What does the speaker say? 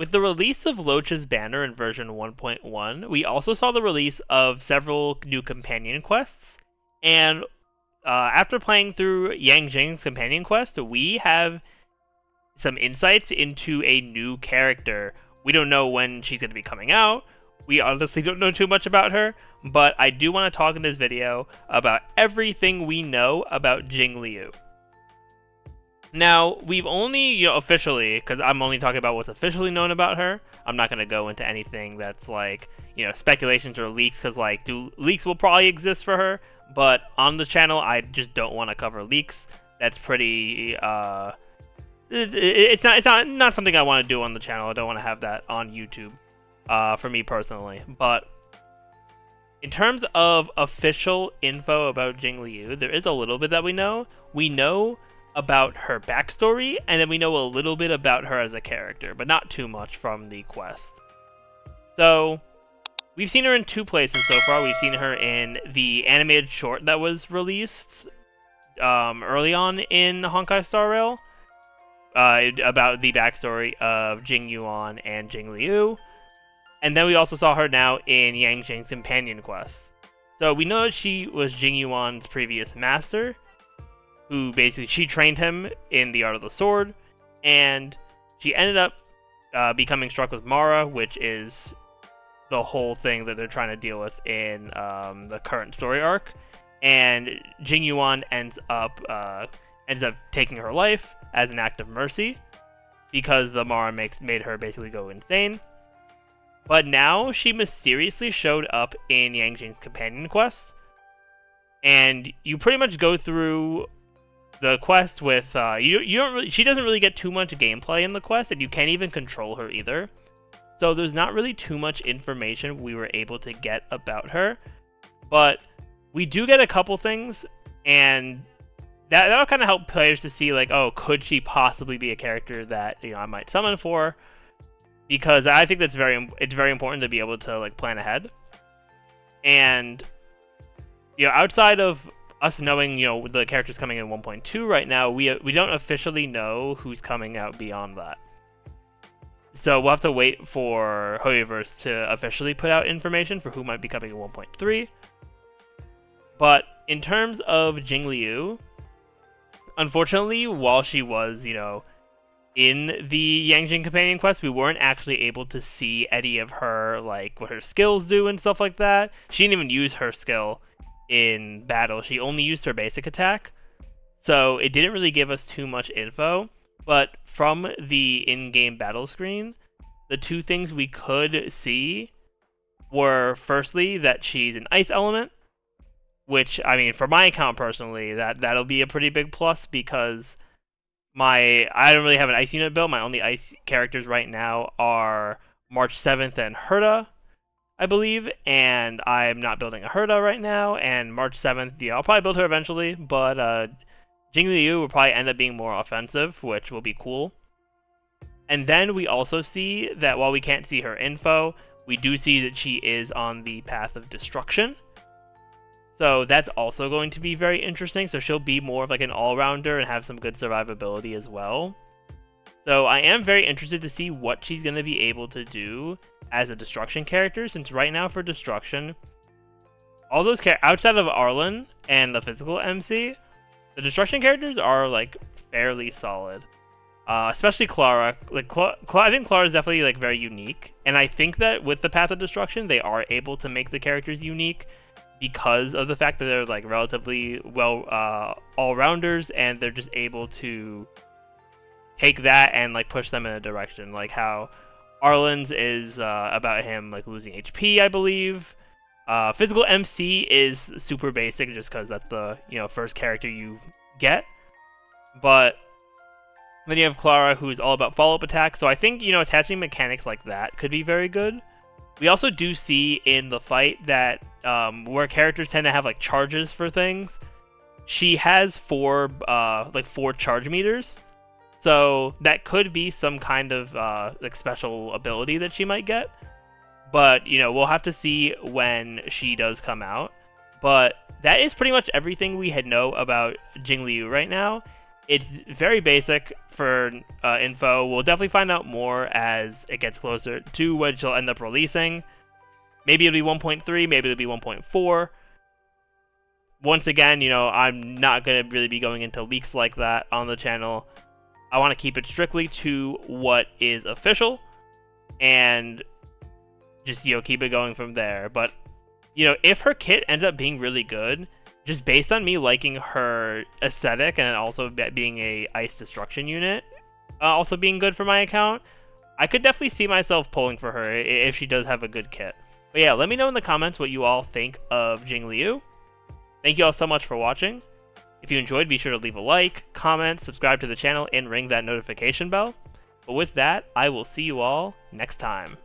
With the release of Locha's Banner in version 1.1, we also saw the release of several new companion quests, and after playing through Yang Jing's companion quest, we have some insights into a new character. We don't know when she's going to be coming out. We honestly don't know too much about her, but I do want to talk in this video about everything we know about Jingliu. Now, we've only, officially, because I'm only talking about what's officially known about her. I'm not going to go into anything that's, speculations or leaks, because, leaks will probably exist for her, but on the channel, I just don't want to cover leaks. That's pretty, it's not something I want to do on the channel. I don't want to have that on YouTube, for me personally. But in terms of official info about Jingliu, there is a little bit that we know. We know about her backstory, and then we know a little bit about her as a character, but not too much from the quest. So we've seen her in two places so far. We've seen her in the animated short that was released early on in Honkai Star Rail about the backstory of Jing Yuan and Jingliu, and then we also saw her now in Yang Jing's companion quest. So we know that she was Jing Yuan's previous master, who basically, she trained him in the Art of the Sword, and she ended up becoming struck with Mara, which is the whole thing that they're trying to deal with in the current story arc. And Jing Yuan ends up taking her life as an act of mercy, because the Mara made her basically go insane. But now she mysteriously showed up in Yang Jing's companion quest, and you pretty much go through the quest with she doesn't really get too much gameplay in the quest, and you can't even control her either. So there's not really too much information we were able to get about her, but we do get a couple things, and that'll kind of help players to see, oh, could she possibly be a character that I might summon for? Because I think that's very important to be able to plan ahead, and outside of us knowing, the characters coming in 1.2 right now, we don't officially know who's coming out beyond that. So we'll have to wait for HoYoverse to officially put out information for who might be coming in 1.3. But in terms of Jingliu, unfortunately, while she was, in the Yang Jing companion quest, we weren't actually able to see any of her, what her skills do and stuff like that. She didn't even use her skill in battle. She only used her basic attack, so it didn't really give us too much info. But from the in-game battle screen, the two things we could see were, firstly, that she's an ice element, which, I mean, for my account personally, that'll be a pretty big plus, because I don't really have an ice unit build. My only ice characters right now are March 7th and Herta, I believe, and I'm not building a Herta right now, and March 7th, I'll probably build her eventually, but Jingliu will probably end up being more offensive, which will be cool. And then we also see that while we can't see her info, we do see that she is on the path of destruction. So that's also going to be very interesting, so she'll be more of an all-rounder and have some good survivability as well. So I am very interested to see what she's going to be able to do as a destruction character, since right now for destruction, all those characters outside of Arlan and the physical MC, the destruction characters are fairly solid. Especially Clara. I think Clara is definitely very unique, and I think that with the Path of Destruction, they are able to make the characters unique because of the fact that they're relatively well all-rounders, and they're just able to take that and push them in a direction, how Arlan's is about him losing HP, I believe. Physical MC is super basic just because that's the first character you get, but then you have Clara, who's all about follow-up attacks. So I think attaching mechanics like that could be very good. We also do see in the fight that where characters tend to have charges for things, she has four charge meters. So that could be some kind of special ability that she might get, but we'll have to see when she does come out. But that is pretty much everything we know about Jingliu right now. It's very basic for info. We'll definitely find out more as it gets closer to when she'll end up releasing. Maybe it'll be 1.3, maybe it'll be 1.4. Once again, you know, I'm not going to really be going into leaks like that on the channel. I want to keep it strictly to what is official and just, you know, keep it going from there. But, you know, if her kit ends up being really good, just based on me liking her aesthetic and also being a ice destruction unit, also being good for my account, I could definitely see myself pulling for her if she does have a good kit. But yeah, let me know in the comments what you all think of Jingliu. Thank you all so much for watching. If you enjoyed, be sure to leave a like, comment, subscribe to the channel, and ring that notification bell. But with that, I will see you all next time.